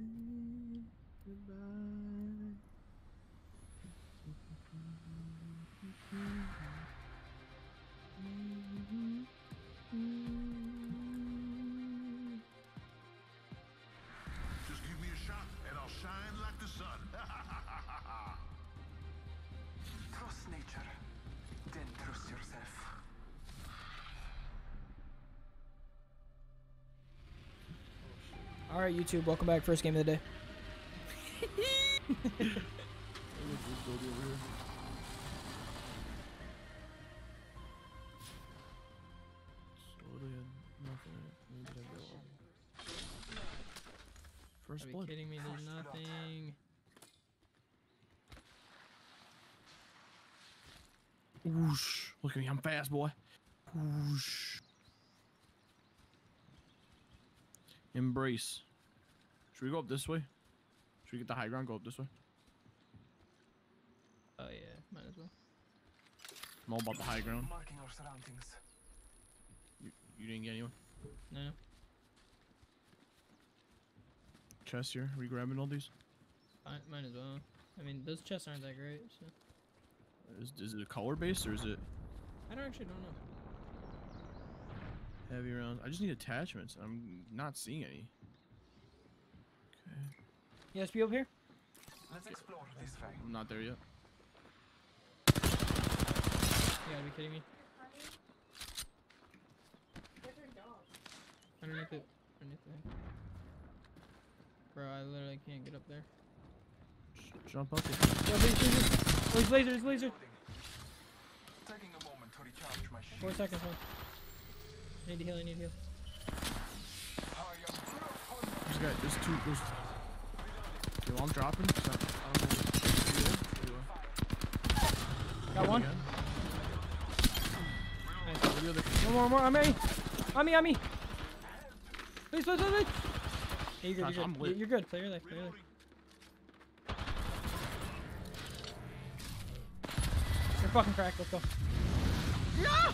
Just give me a shot and I'll shine like the sun. Trust nature, then trust yourself. Alright, YouTube, welcome back. First game of the day. First blood. Are you kidding me? There's nothing. Whoosh. Look at me. I'm fast, boy. Whoosh. Embrace. Should we go up this way? Should we get the high ground? Go up this way. Oh yeah, might as well. I'm all about the high ground. Marking our surroundings. You didn't get anyone? No. Chests here. Are we grabbing all these? Might as well. I mean, those chests aren't that great. So. Is it color based or is it? I don't know. Heavy rounds. I just need attachments. I'm not seeing any. Okay. You guys be over here? Let's explore this way. I'm not there yet. You gotta be kidding me. Underneath it. Underneath the thing. Bro, I literally can't get up there. Jump up. There's lasers, laser. Taking a moment to recharge my shield. 4 seconds left. I need to heal, I need to heal. There's a guy, there's two, there's... Yo, I'm dropping. So I don't know. Got one. Nice. One more, I'm me. Please. Hey, you're good. You're good, play your life, You're fucking cracked, let's go. No!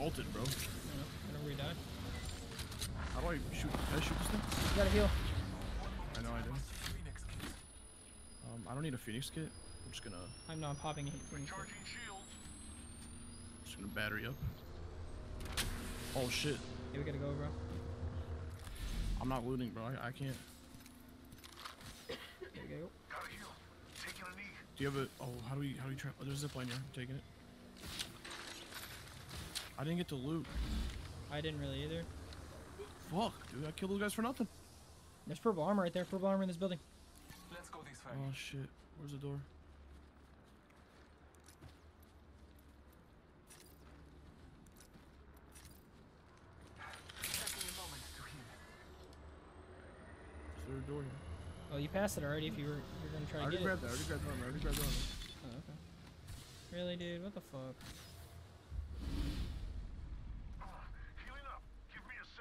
Ulted, bro. I don't know. Whenever we die. How do I shoot? Did I shoot this thing? You gotta heal. I know I do. I don't need a Phoenix kit. I'm just gonna... I'm not popping a Phoenix kit. Just gonna battery up. Oh shit. Yeah, we gotta go, bro. I'm not looting, bro. I can't. There we go. Gotta heal. Taking a knee. Do you have a... Oh, how do we trap? Oh, there's a zipline here. I'm taking it. I didn't get to loot. I didn't really either. Fuck, dude, I killed those guys for nothing. There's purple armor right there, purple armor in this building. Let's go this way. Oh shit, where's the door? Is there a door here? Oh, you passed it already if you're gonna try to get it. I already grabbed the armor. Oh, okay. Really, dude, what the fuck?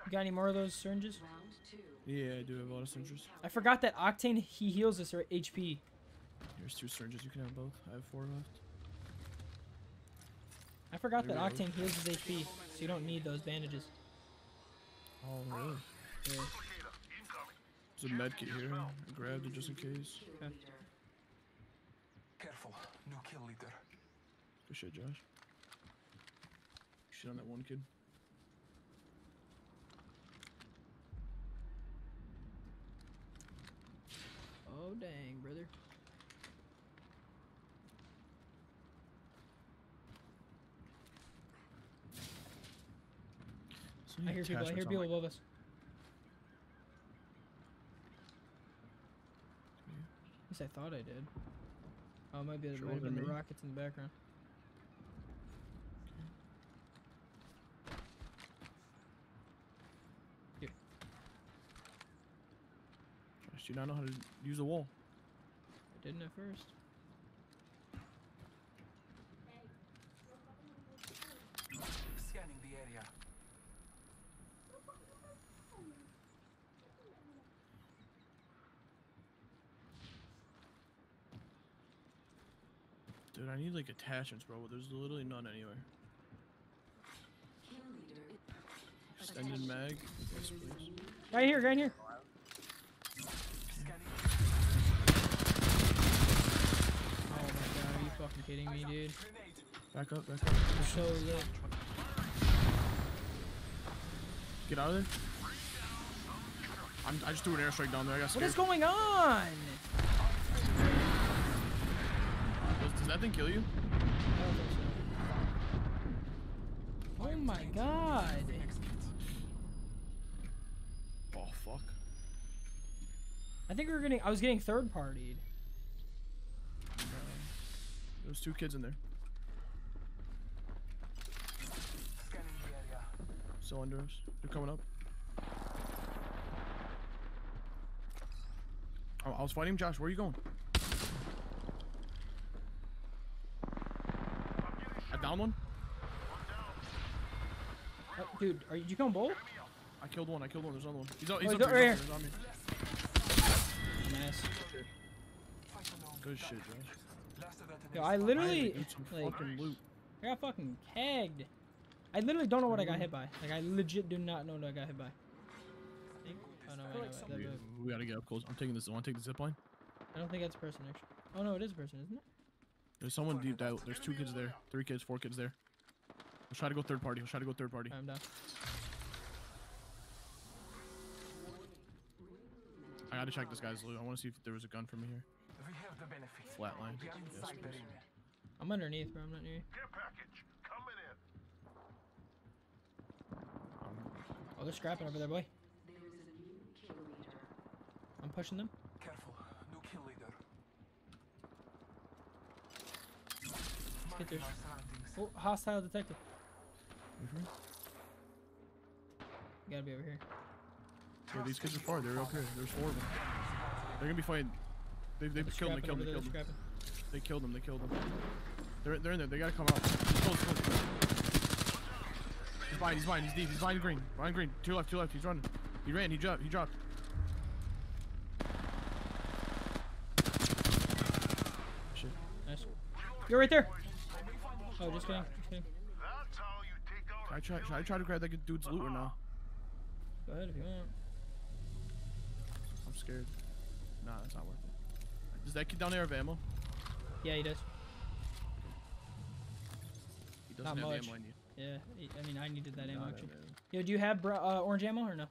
You got any more of those syringes? Yeah, I do have a lot of syringes. I forgot that Octane, he heals us or HP. Here's 2 syringes. You can have both. I have 4 left. I forgot that Octane heals his HP, so you don't need those bandages. Oh, really? Yeah. There's a med kit here. I grabbed it just in case. Okay. Careful. No kill leader. Good shit, Josh. Shit on that one kid. Oh, dang, brother. I hear people above us. At least I thought I did. Oh, it might be the rockets in the background. Do you not know how to use a wall? I didn't at first. Scanning the area. Dude, I need like attachments, bro. There's literally none anywhere. I need mag. Yes, please. Right here. Oh my god, are you fucking kidding me, dude? Back up. You're so lit. Get out of there. I just threw an airstrike down there. I got scared. What is going on? Does that thing kill you? Oh my god. Oh fuck. I was getting third partied. There was two kids in there. Still under us. They're coming up. I was fighting him, Josh. Where are you going? I downed one. Oh, dude, did you kill them both? I killed one. There's another one. He's up right here. Nice. Good shit, Josh. Yo, I literally... I got fucking kegged. I literally don't know what I got hit by. Like, I legit do not know what I got hit by. Oh, no, wait. We gotta get up close. I'm taking this. I want to take the zip line. I don't think that's a person, actually. Oh, no, it is a person, isn't it? There's someone deep down. There's two kids there. Three kids, four kids there. We'll try to go third party. I'm down. I gotta check this guy's loot. I want to see if there was a gun for me here. Flatline. Yes, I'm underneath, bro. I'm not near you. Oh, they're scrapping over there, boy. I'm pushing them. Careful, no kill leader. Let's get there. Oh, hostile detected. You gotta be over here. Yo, these kids are far. They're okay. There's four of them. They're gonna be fighting. They killed them. They're in there. They gotta come out. Close. He's fine. He's deep. He's behind green. Two left. He's running. He ran. He dropped. You're right there. Oh, just kidding. Should I try to grab that dude's loot or not? Go ahead if you want. I'm scared. Nah, that's not worth it. Does that kid down there have ammo? Yeah, he does. He doesn't have ammo on you. Yeah, I mean, I needed that ammo actually. Yo, do you have orange ammo or no?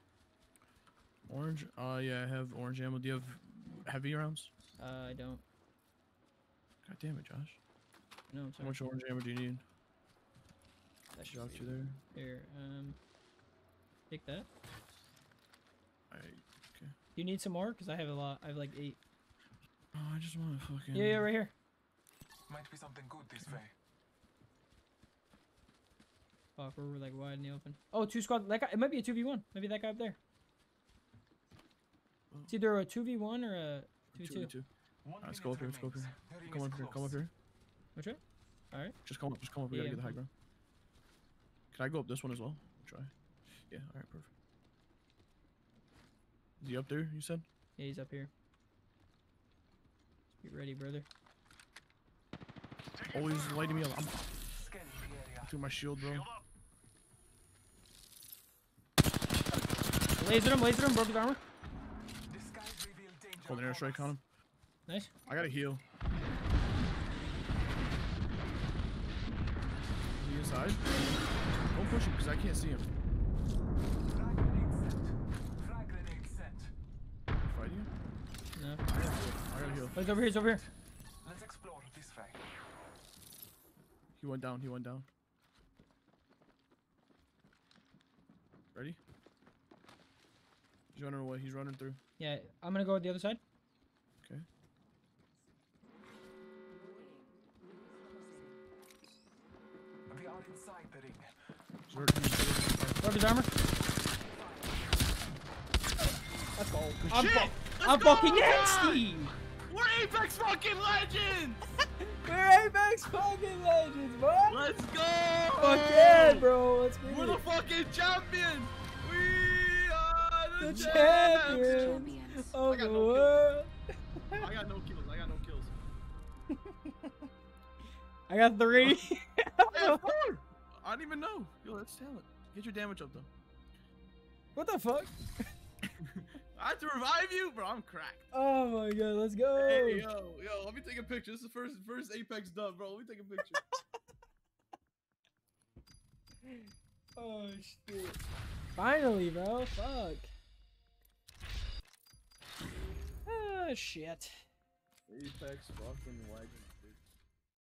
Orange? Yeah, I have orange ammo. Do you have heavy rounds? I don't. God damn it, Josh. No, I'm sorry. How much orange ammo do you need? That should drop you there. Here, take that. Alright, okay. You need some more? Because I have a lot. I have like 8. Oh, I just want to fucking... Yeah, right here. Might be something good this way. Fuck, we're like wide in the open. Oh, two squad. That guy, it might be a 2v1. Maybe that guy up there. Oh. It's either a 2v1 or a 2v2. Let's go up here, Come up here. Which way? Alright. Just come up. We gotta get the high ground. Can I go up this one as well? Try. Yeah, alright, perfect. Is he up there, you said? Yeah, he's up here. Be ready, brother. Oh, he's lighting me up. I'm through my shield, bro. Laser him, broke his armor. Called an airstrike on him. Nice. I gotta heal. Is he inside? Don't push him because I can't see him. Frag grenade set. Fight you? No. I gotta heal. He's over here. Let's explore this way. He went down. Ready? He's running away. He's running through. Yeah, I'm gonna go with the other side. Inside the ring. Grab his armor. Let's go. I'm fucking nasty. We're Apex fucking Legends. What? Let's go. Fuck yeah, bro. We're the fucking champions. We are the champions of the world. I got no kills. I got 3. I had 4. I don't even know. Yo, that's talent. Get your damage up though. What the fuck? I have to revive you, bro. I'm cracked. Oh my god, let's go. Hey, yo, let me take a picture. This is the first Apex dub, bro. Let me take a picture. Oh shit. Finally, bro. Fuck. Oh shit. Apex fucking wagon.